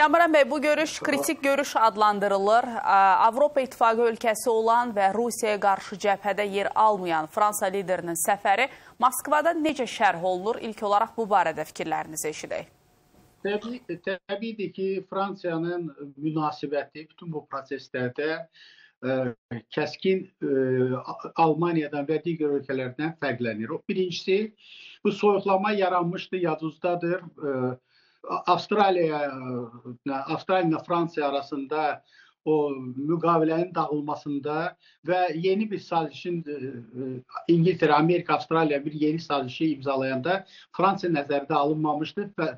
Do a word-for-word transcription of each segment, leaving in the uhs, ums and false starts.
Kameran Bey, bu görüş kritik görüş adlandırılır. Avropa İttifaqı ölkəsi olan və Rusiyaya qarşı cəbhədə yer almayan Fransa liderinin səfəri Moskvada necə şərh olunur? İlk olaraq bu barədə fikirlərinizi eşidək. Təbii, təbiidir ki, Fransiyanın münasibəti bütün bu proseslərdə kəskin Almaniyadan və digər ölkələrdən fərqlənir. Birincisi, bu soyuqlama yaranmışdır, yadınızdadır. Avstraliya, Avstraliya, Fransa arasında o müqavilənin dağılmasında və yeni bir sazişin İngiltere, Amerika, Avstraliya bir yeni sazişi imzalayanda Fransa nəzərdə alınmamışdı və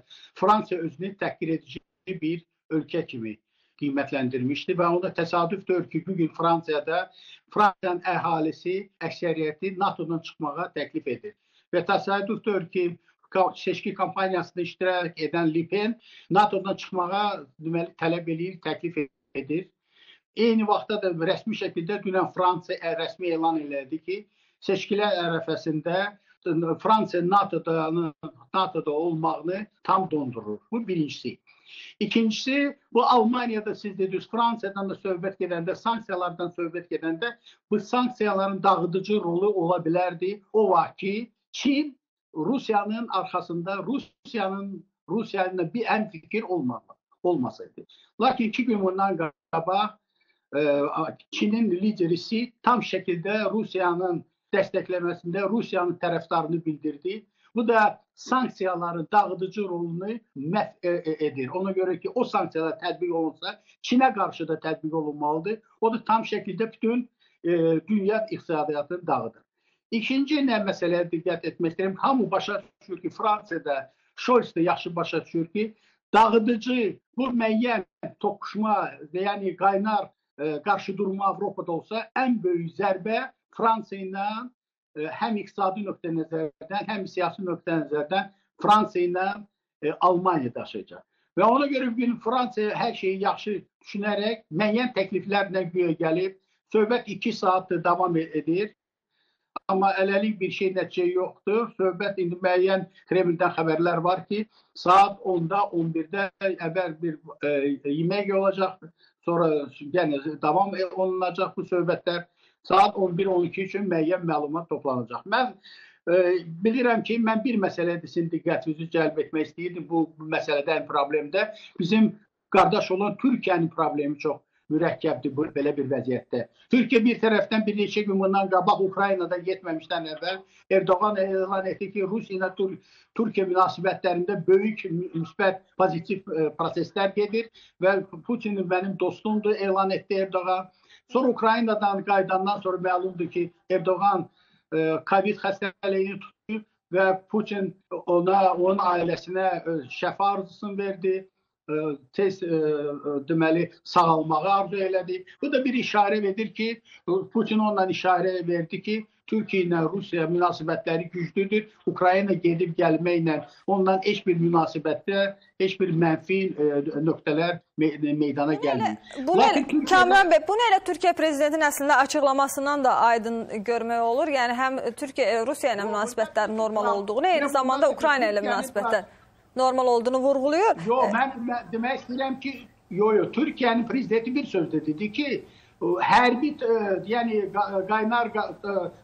Fransa özünü təhqir edici bir ölkə kimi qiymətləndirmişdi və onda təsadüfdür ki, bugün Fransiyada Fransanın əhalisi əksəriyyəti NATO'dan çıxmağa təklif edir və təsadüfdür ki, seçki kampaniyasında iştirak edən Le Pen NATO'dan çıxmağa deməli tələb eləyir, təklif edir. Eyni vaxtda da rəsmi şəkildə dünən Fransa rəsmi elan elədi ki, seçkilər ərəfəsində Fransa NATO'da olmağını tam dondurur. Bu birincisi. İkincisi, bu Almaniyada siz dediniz, Fransadan da söhbət gedəndə, sanksiyalardan söhbət gedəndə bu sanksiyaların dağıdıcı rolu ola bilərdi. O vaxt ki, Çin Rusiyanın arxasında Rusiyanın Rusiyanın bir ən fikir olmasaydı. Lakin iki gün bundan qabaq Çinin liderisi tam şəkildə Rusiyanın dəstəkləməsində Rusiyanın tərəfdarını bildirdi. Bu da sanksiyaların dağıdıcı rolunu məhv edir. Ona görə ki, o sanksiyalar tətbiq olunsa, Çinə qarşı da tətbiq olunmalıdır. O da tam şəkildə bütün dünya iqtisadiyyatını dağıdır. İkinci nə məsələyə diqqət etmək istəyirəm, hamı başa düşür ki, Fransada, Scholz da yaxşı başa düşür ki, dağıdıcı, bu müəyyən toqquşma, yəni qaynar qarşı durma Avropada olsa, ən böyük zərbə Fransa ilə həm iqtisadi nöqtə nəzərdən, həm siyasi nöqtə nəzərdən Fransa ilə Almaniya daşıyacaq. Və ona görə bugün Fransa hər şeyi yaxşı düşünərək müəyyən təkliflərlə güya gəlib, söhbət iki saatdir davam edir. Amma hələlik bir şey nəticə yoxdur. Söhbət indi müəyyən Kremlindən xəbərlər var ki, saat onda, on birdə əvvəl bir yemək olacaq, sonra davam olunacaq bu söhbətlər. Saat on bir on iki üçün müəyyən məlumat toplanacaq. Mən bilirəm ki, mən bir məsələdəsini diqqətinizi cəlb etmək istəyirdim bu məsələdən problemdə. Bizim qardaş olan Türkiyənin problemi çox mürəkkəbdir belə bir vəziyyətdə. Türkiyə bir tərəfdən bir neçə gün bundan qabaq Ukraynada getməmişdən əvvəl Erdoğan elan etdi ki, Rusiya ilə Türkiyə münasibətlərində böyük müsbət pozitiv proseslər gedir və Putin mənim dostumdur elan etdi Erdoğan. Sonra Ukraynadan qaydandan sonra məlumdur ki, Erdoğan COVID xəstəliyini tutdu və Putin ona, onun ailəsinə şəfa arzusunu verdi. Tez deməli sağalmağı arzu elədi. Bu da bir işarə verir ki, Putin onunla işarə verdi ki, Türkiyə ilə Rusiya münasibətləri güclüdür. Ukrayna gedib gəlməklə ondan heç bir münasibətdə, heç bir mənfi nöqtələr meydana gəlmir. Kamran bəy, bu nə ilə Türkiyə prezidentinin əslində açıqlamasından da aydın görmək olur. Yəni həm Rusiya ilə münasibətlərin normal olduğunu, eyni zamanda Ukrayna ilə münasibətlər normal olduğunu vurğuluyor. Yox, mən demək istəyirəm ki, Türkiyənin prezidenti bir sözdə dedi ki, hərbi qaynar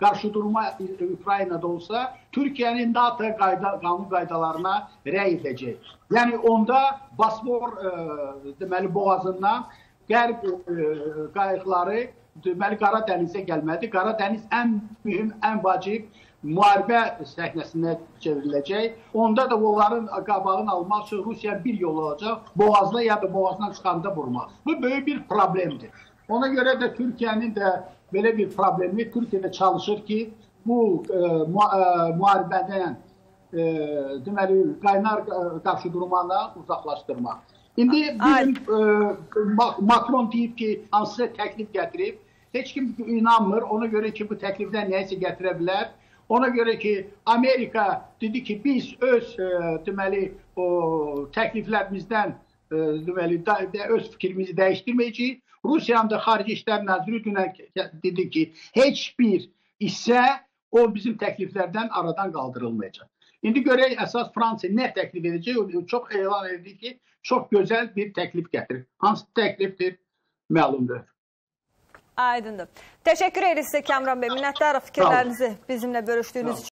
qarşı durma Ukraynada olsa, Türkiyənin NATO qanun qaydalarına rəy edəcək. Yəni, onda Bospor boğazından qərb qayıqları Kara Dənizə gəlmədi. Kara Dəniz ən mühüm, ən vacib müharibə səhnəsinə çevriləcək. Onda da onların qabağını almaq üçün Rusiya bir yol olacaq. Boğazda ya da boğazdan çıxanda vurmaq. Bu böyük bir problemdir. Ona görə də Türkiyənin də belə bir problemi, Türkiyədə çalışır ki, bu müharibədən qaynar qarşı durmanı uzaqlaşdırmaq. İndi bizim Macron deyib ki, hansısa təklif gətirib. Heç kim inanmır. Ona görə ki, bu təklifdən nəyəsə gətirə bilər. Ona görə ki, Amerika dedi ki, biz öz təkliflərimizdən, öz fikrimizi dəyişdirməyəcəyik. Rusiyanın da Xarici İşlər Naziri dünən dedi ki, heç bir hissə o bizim təkliflərdən aradan qaldırılmayacaq. İndi görək, əsas Fransa nə təklif edəcək? Çox elan edildi ki, Çox gözəl bir təklif gətirir. Hansı təklifdir? Məlumdur. Aydındır. Təşəkkür edirik sizə Kamran bəy. Minnətdarıq fikirlərinizi bizimlə bölüşdüyünüz üçün.